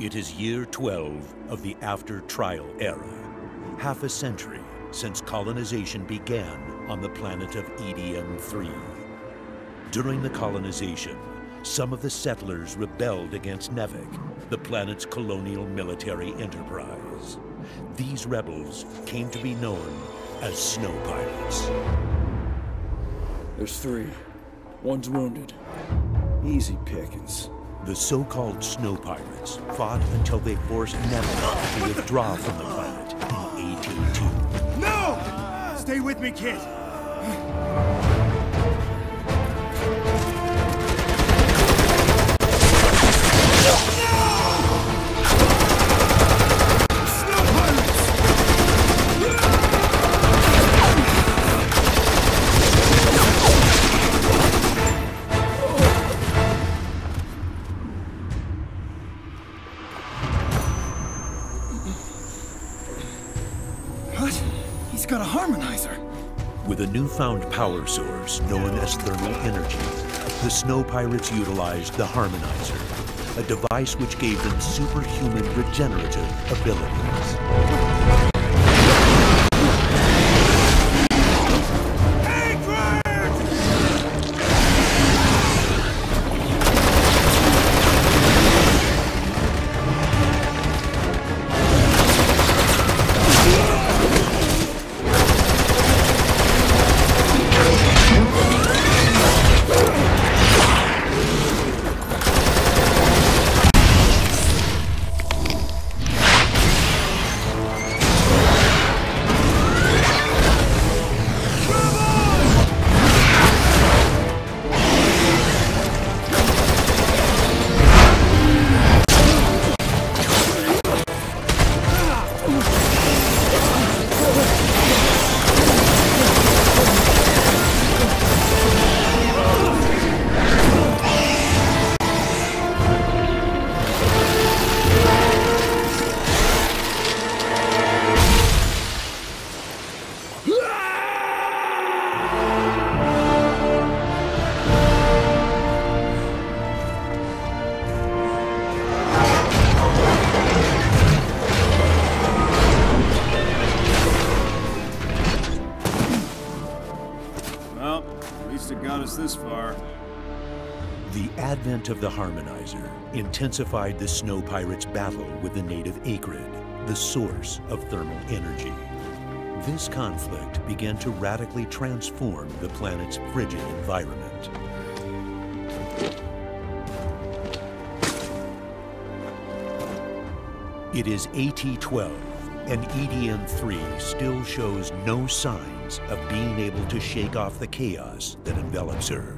It is year 12 of the after-trial era, half a century since colonization began on the planet of E.D.N. III. During the colonization, some of the settlers rebelled against NEVEC, the planet's colonial military enterprise. These rebels came to be known as Snow Pirates. There's three. One's wounded. Easy pickings. The so-called Snow Pirates fought until they forced NEVEC to withdraw from the planet, the AT12. No! Stay with me, kid! He's got a Harmonizer! With a newfound power source known as thermal energy, the Snow Pirates utilized the Harmonizer, a device which gave them superhuman regenerative abilities. This far. The advent of the Harmonizer intensified the Snow Pirates' battle with the native Acrid, the source of thermal energy. This conflict began to radically transform the planet's frigid environment. It is AT12, and EDN III still shows no signs of being able to shake off the chaos that envelops her.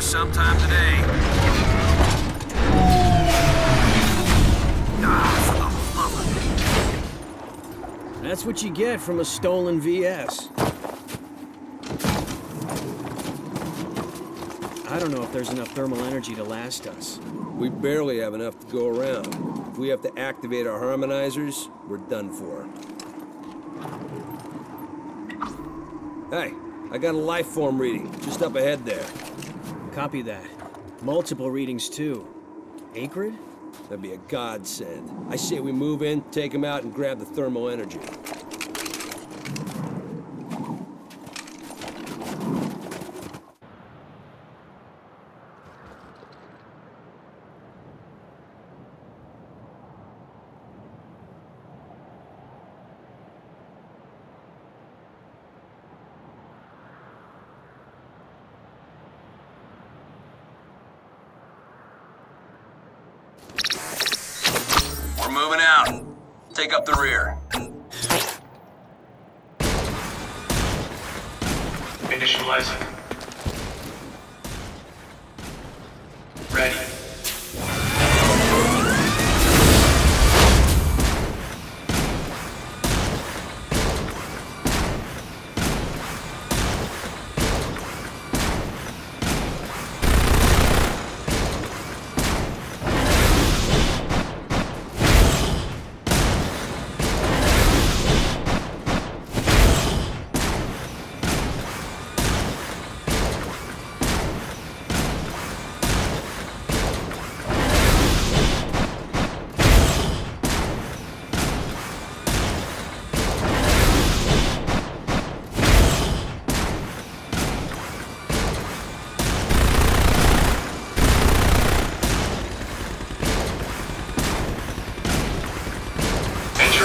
Sometime today. For the love of me. That's what you get from a stolen VS. I don't know if there's enough thermal energy to last us. We barely have enough to go around. If we have to activate our harmonizers, we're done for. Hey, I got a life form reading just up ahead there. Copy that. Multiple readings, too. Acrid? That'd be a godsend. I say we move in, take him out, and grab the thermal energy. We're moving out. Take up the rear. Initializing. Ready.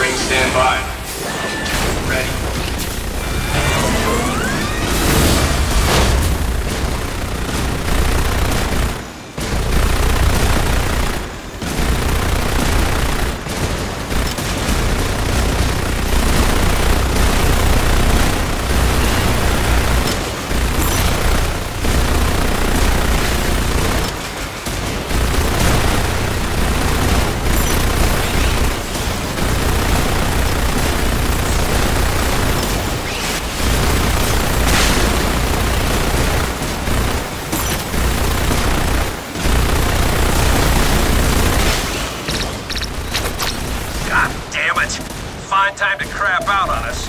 Stand by. Ready. Time to crap out on us.